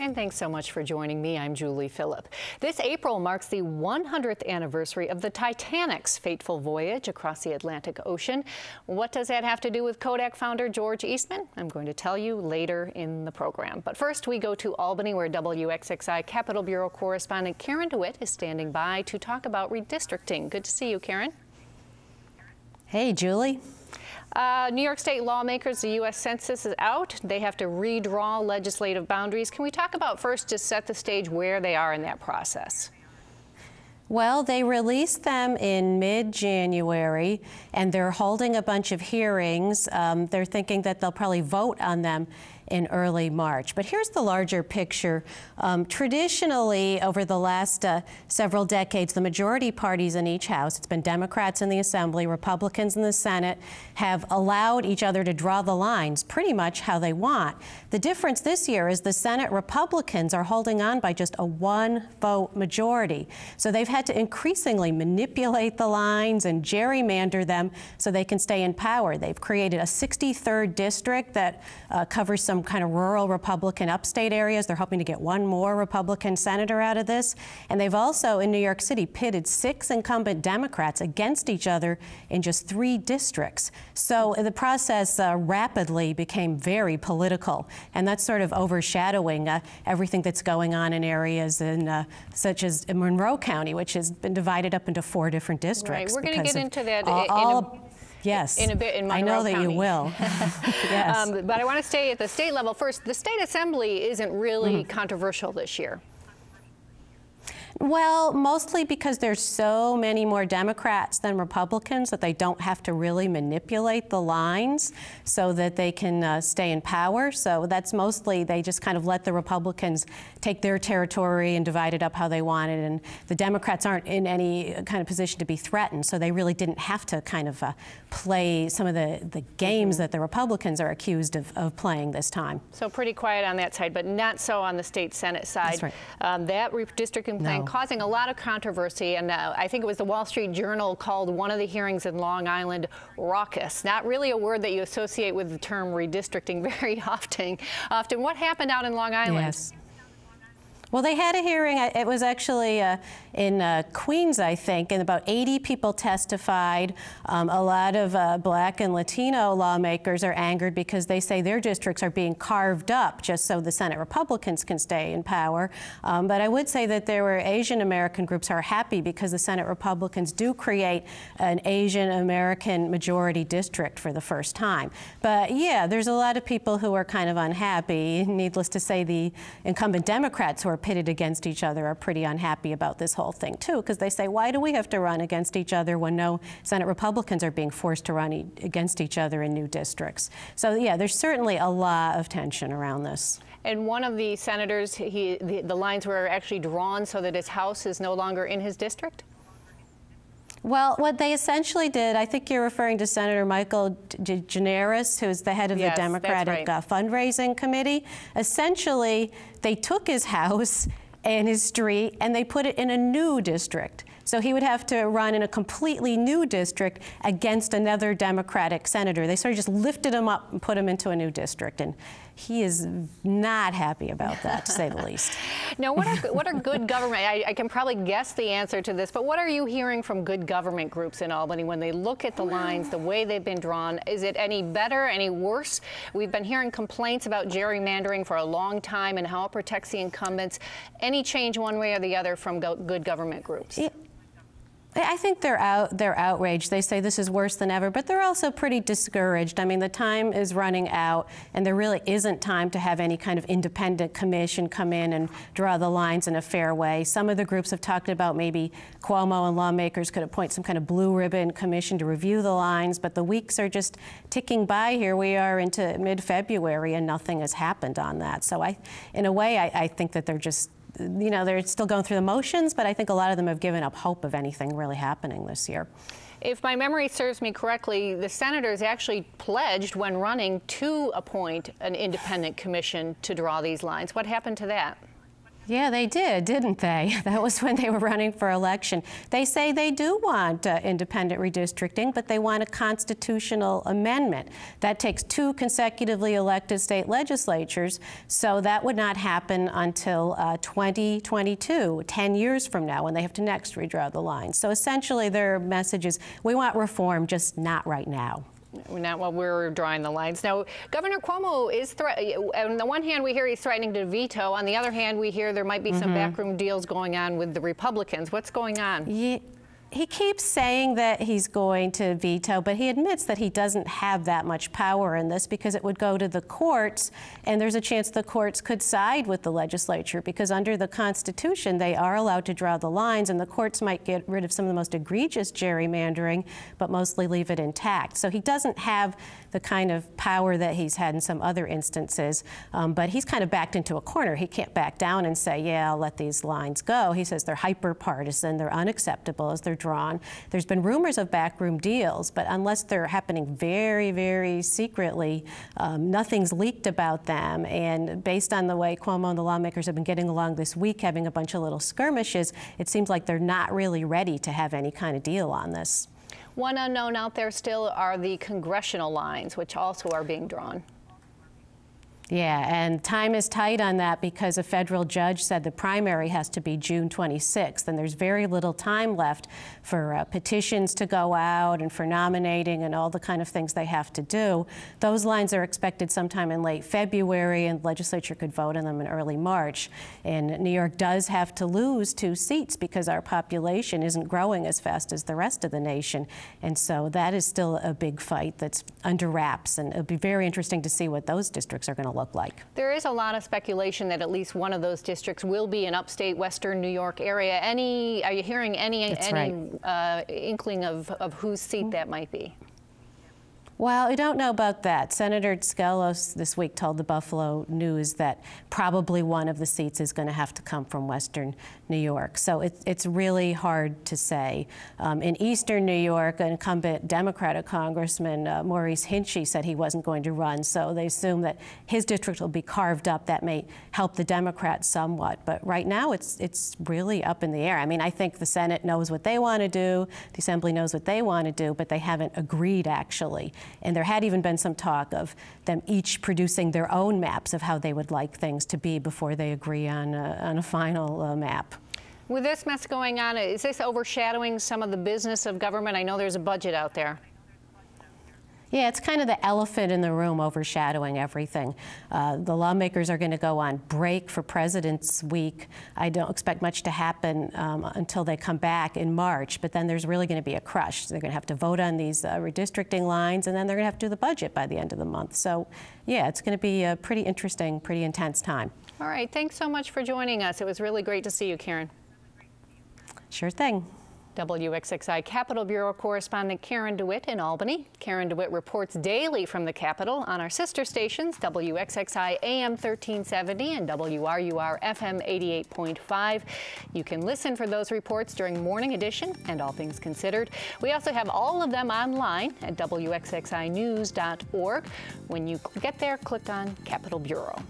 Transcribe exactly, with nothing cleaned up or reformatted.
And thanks so much for joining me. I'm Julie Philipp. This April marks the one hundredth anniversary of the Titanic's fateful voyage across the Atlantic Ocean. What does that have to do with Kodak founder George Eastman? I'm going to tell you later in the program. But first, we go to Albany, where W X X I Capitol Bureau correspondent Karen DeWitt is standing by to talk about redistricting. Good to see you, Karen. Hey, Julie. Uh, New York State lawmakers, the U S Census is out. They have to redraw legislative boundaries. Can we talk about first, just set the stage where they are in that process? Well, they released them in mid-January, and they're holding a bunch of hearings. Um, they're thinking that they'll probably vote on them in early March. But here's the larger picture. Um, traditionally, over the last uh, several decades, the majority parties in each house, it's been Democrats in the Assembly, Republicans in the Senate, have allowed each other to draw the lines pretty much how they want. The difference this year is the Senate Republicans are holding on by just a one-vote majority. So they've had to increasingly manipulate the lines and gerrymander them so they can stay in power. They've created a sixty-third district that uh, covers some kind of rural Republican upstate areas. They're hoping to get one more Republican senator out of this. And they've also, in New York City, pitted six incumbent Democrats against each other in just three districts. So the process uh, rapidly became very political. And that's sort of overshadowing uh, everything that's going on in areas in, uh, such as Monroe County, which has been divided up into four different districts. Right. We're going to get into that all, in all, yes, in a bit in Monroe I know that County. You will. Yes. um, but I want to stay at the state level first. The state assembly isn't really mm. controversial this year. Well, mostly because there's so many more Democrats than Republicans that they don't have to really manipulate the lines so that they can uh, stay in power. So that's mostly they just kind of let the Republicans take their territory and divide it up how they wanted. And the Democrats aren't in any kind of position to be threatened. So they really didn't have to kind of uh, play some of the, the games that the Republicans are accused of, of playing this time. So pretty quiet on that side, but not so on the state Senate side. That's right. Um, that redistricting plan. No. Causing a lot of controversy, and uh, I think it was the Wall Street Journal called one of the hearings in Long Island raucous. Not really a word that you associate with the term redistricting very often. Often, what happened out in Long Island? Yes. Well, they had a hearing. It was actually uh, in uh, Queens, I think, and about eighty people testified. Um, a lot of uh, Black and Latino lawmakers are angered because they say their districts are being carved up just so the Senate Republicans can stay in power. Um, but I would say that there were Asian American groups who are happy because the Senate Republicans do create an Asian American majority district for the first time. But yeah, there's a lot of people who are kind of unhappy. Needless to say, the incumbent Democrats who are pitted against each other are pretty unhappy about this whole thing, too, because they say, why do we have to run against each other when no Senate Republicans are being forced to run e against each other in new districts? So, yeah, there's certainly a lot of tension around this. And one of the senators, he, the, the lines were actually drawn so that his house is no longer in his district? Well, what they essentially did, I think you're referring to Senator Michael DeGeneres, who's the head of yes, the Democratic that's right. uh, fundraising committee. Essentially, they took his house and his street and they put it in a new district. So he would have to run in a completely new district against another Democratic senator. They sort of just lifted him up and put him into a new district. And he is not happy about that, to say the least. Now, what are, what are good government, I, I can probably guess the answer to this, but what are you hearing from good government groups in Albany when they look at the lines, the way they've been drawn? Is it any better, any worse? We've been hearing complaints about gerrymandering for a long time and how it protects the incumbents. Any change one way or the other from go good government groups? Yeah. I think they're out, they're outraged. They say this is worse than ever, but they're also pretty discouraged. I mean, the time is running out, and there really isn't time to have any kind of independent commission come in and draw the lines in a fair way. Some of the groups have talked about maybe Cuomo and lawmakers could appoint some kind of blue ribbon commission to review the lines, but the weeks are just ticking by here. We are into mid-February, and nothing has happened on that. So I, in a way, I, I think that they're just you know, they're still going through the motions, but I think a lot of them have given up hope of anything really happening this year. If my memory serves me correctly, the senators actually pledged when running to appoint an independent commission to draw these lines. What happened to that? Yeah, they did, didn't they? That was when they were running for election. They say they do want uh, independent redistricting, but they want a constitutional amendment. That takes two consecutively elected state legislatures, so that would not happen until uh, twenty twenty-two, ten years from now, when they have to next redraw the line. So essentially their message is, we want reform, just not right now. Not while we're drawing the lines. Now, Governor Cuomo is, on the one hand, we hear he's threatening to veto. On the other hand, we hear there might be mm-hmm. some backroom deals going on with the Republicans. What's going on? Yeah. He keeps saying that he's going to veto, but he admits that he doesn't have that much power in this because it would go to the courts, and there's a chance the courts could side with the legislature because under the Constitution, they are allowed to draw the lines, and the courts might get rid of some of the most egregious gerrymandering, but mostly leave it intact. So he doesn't have the kind of power that he's had in some other instances, um, but he's kind of backed into a corner. He can't back down and say, yeah, I'll let these lines go. He says they're hyper-partisan, they're unacceptable as they're drawn. There's been rumors of backroom deals, but unless they're happening very, very secretly, um, nothing's leaked about them. And based on the way Cuomo and the lawmakers have been getting along this week, having a bunch of little skirmishes, it seems like they're not really ready to have any kind of deal on this. One unknown out there still are the congressional lines, which also are being drawn. Yeah, and time is tight on that because a federal judge said the primary has to be June twenty-sixth, and there's very little time left for uh, petitions to go out and for nominating and all the kind of things they have to do. Those lines are expected sometime in late February, and the legislature could vote on them in early March. And New York does have to lose two seats because our population isn't growing as fast as the rest of the nation. And so that is still a big fight that's under wraps, and it'll be very interesting to see what those districts are going to look like. There is a lot of speculation that at least one of those districts will be in upstate Western New York area. Any, are you hearing any, any right. uh, inkling of, of whose seat that might be? Well, I don't know about that. Senator Skelos this week told the Buffalo News that probably one of the seats is going to have to come from Western New York. So it, it's really hard to say. Um, in Eastern New York, an incumbent Democratic Congressman, uh, Maurice Hinchey, said he wasn't going to run. So they assume that his district will be carved up. That may help the Democrats somewhat. But right now, it's, it's really up in the air. I mean, I think the Senate knows what they want to do. The Assembly knows what they want to do, but they haven't agreed, actually. And there had even been some talk of them each producing their own maps of how they would like things to be before they agree on a, on a final uh, map. With this mess going on, is this overshadowing some of the business of government? I know there's a budget out there. Yeah, it's kind of the elephant in the room overshadowing everything. Uh, the lawmakers are going to go on break for President's Week. I don't expect much to happen um, until they come back in March, but then there's really going to be a crush. They're going to have to vote on these uh, redistricting lines, and then they're going to have to do the budget by the end of the month. So, yeah, it's going to be a pretty interesting, pretty intense time. All right. Thanks so much for joining us. It was really great to see you, Karen. Sure thing. W X X I Capitol Bureau correspondent Karen DeWitt in Albany. Karen DeWitt reports daily from the Capitol on our sister stations, W X X I A M thirteen seventy and W R U R F M eighty-eight point five. You can listen for those reports during Morning Edition and All Things Considered. We also have all of them online at W X X I News dot org. When you get there, click on Capitol Bureau.